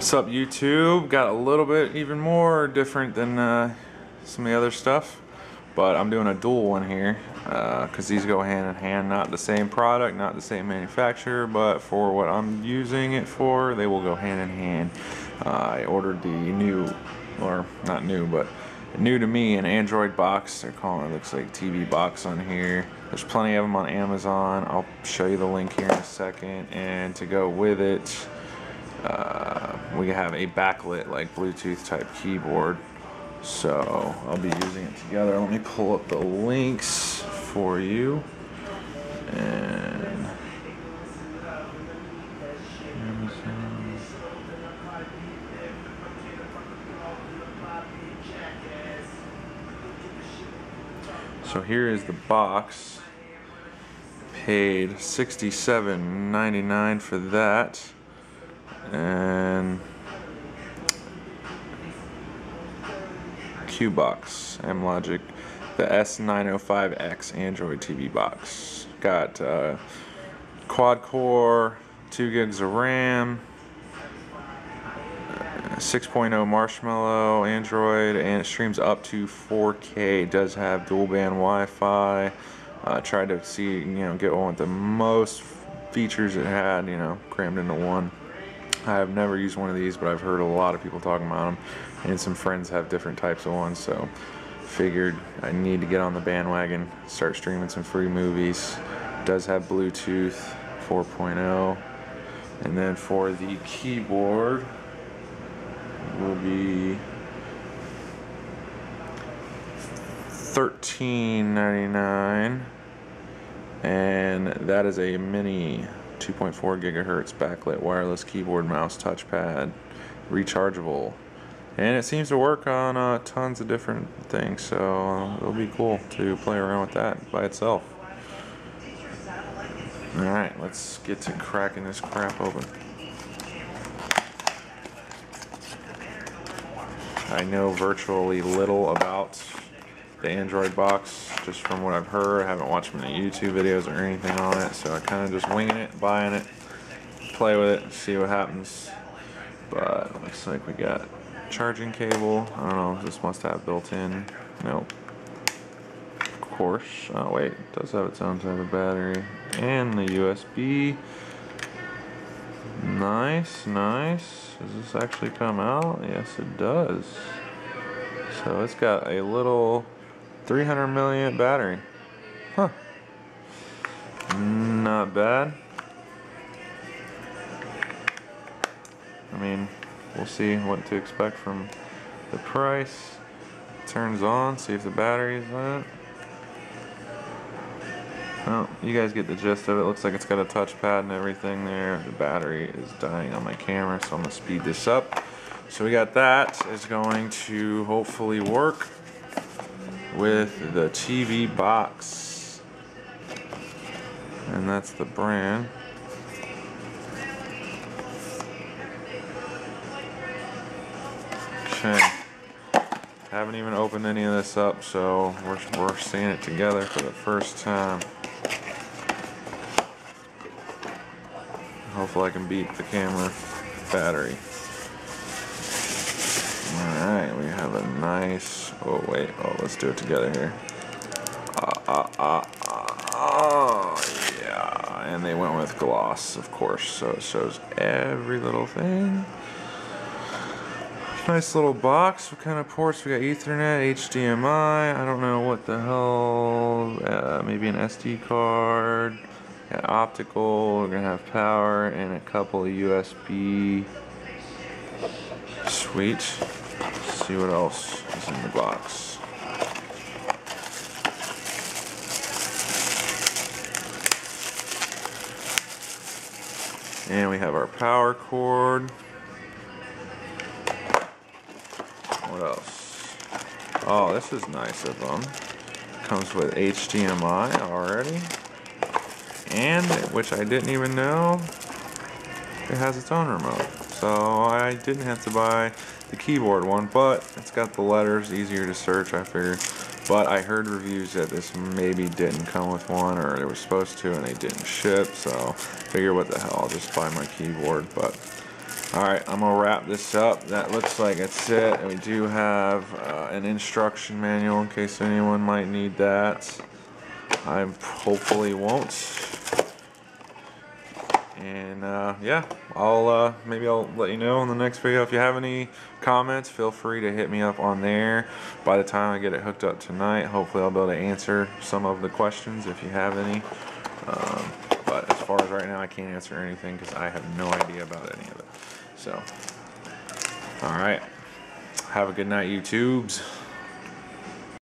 What's up, YouTube? Got a little bit even more different than some of the other stuff, but I'm doing a dual one here because these go hand in hand. Not the same product, not the same manufacturer, but for what I'm using it for, they will go hand in hand. I ordered the new, or not new, but new to me, an Android box. They're calling it, looks like TV box on here. There's plenty of them on Amazon. I'll show you the link here in a second. And to go with it, we have a backlit, like, Bluetooth type keyboard. So I'll be using it together. Let me pull up the links for you. And Amazon. So here is the box. Paid $67.99 for that. And Qbox Amlogic, the S905X Android TV box. Got quad core, 2 gigs of RAM, 6.0 Marshmallow Android, and it streams up to 4K. It does have dual band Wi-Fi. Tried to see, get one with the most features it had, crammed into one. I have never used one of these, but I've heard a lot of people talking about them, and some friends have different types of ones, so figured I need to get on the bandwagon, start streaming some free movies. It does have Bluetooth 4.0, and then for the keyboard will be $13.99, and that is a mini 2.4 gigahertz backlit wireless keyboard, mouse, touchpad, rechargeable, and it seems to work on tons of different things, so it'll be cool to play around with that by itself. Alright, let's get to cracking this crap open. I know virtually little about the Android box, just from what I've heard. I haven't watched many YouTube videos or anything on it, so I kind of just winging it, buying it, play with it, see what happens. But it looks like we got charging cable. I don't know, this must have built-in. Nope. Of course. Oh wait, it does have its own type of battery and the USB. Nice, nice. Does this actually come out? Yes, it does. So it's got a little 300 milliamp battery. Huh. Not bad. I mean, we'll see what to expect from the price. Turns on, see if the battery's on it. Oh, you guys get the gist of it. Looks like it's got a touchpad and everything there. The battery is dying on my camera, so I'm gonna speed this up. So we got that. It's going to hopefully work with the TV box, and that's the brand. Okay, haven't even opened any of this up, so we're seeing it together for the first time. Hopefully I can beat the camera battery. Alright, we have a nice, oh wait, oh, let's do it together here. Oh yeah, and they went with gloss, of course, so it shows every little thing. Nice little box. What kind of ports? We got Ethernet, HDMI, I don't know what the hell, maybe an SD card, got optical, we're going to have power, and a couple of USB. Sweet. See what else is in the box. And we have our power cord. What else? Oh, this is nice of them. Comes with HDMI already. And, which I didn't even know, it has its own remote. So I didn't have to buy the keyboard one, but it's got the letters, easier to search, I figured. But I heard reviews that this maybe didn't come with one, or they were supposed to and they didn't ship, so figure what the hell, I'll just buy my keyboard. But Alright, I'm going to wrap this up. That looks like it's it. And we do have an instruction manual in case anyone might need that. I hopefully won't. And yeah, maybe I'll let you know in the next video. If you have any comments, feel free to hit me up on there. By the time I get it hooked up tonight, hopefully I'll be able to answer some of the questions if you have any. But as far as right now, I can't answer anything because I have no idea about any of it. So, all right. Have a good night, YouTubes.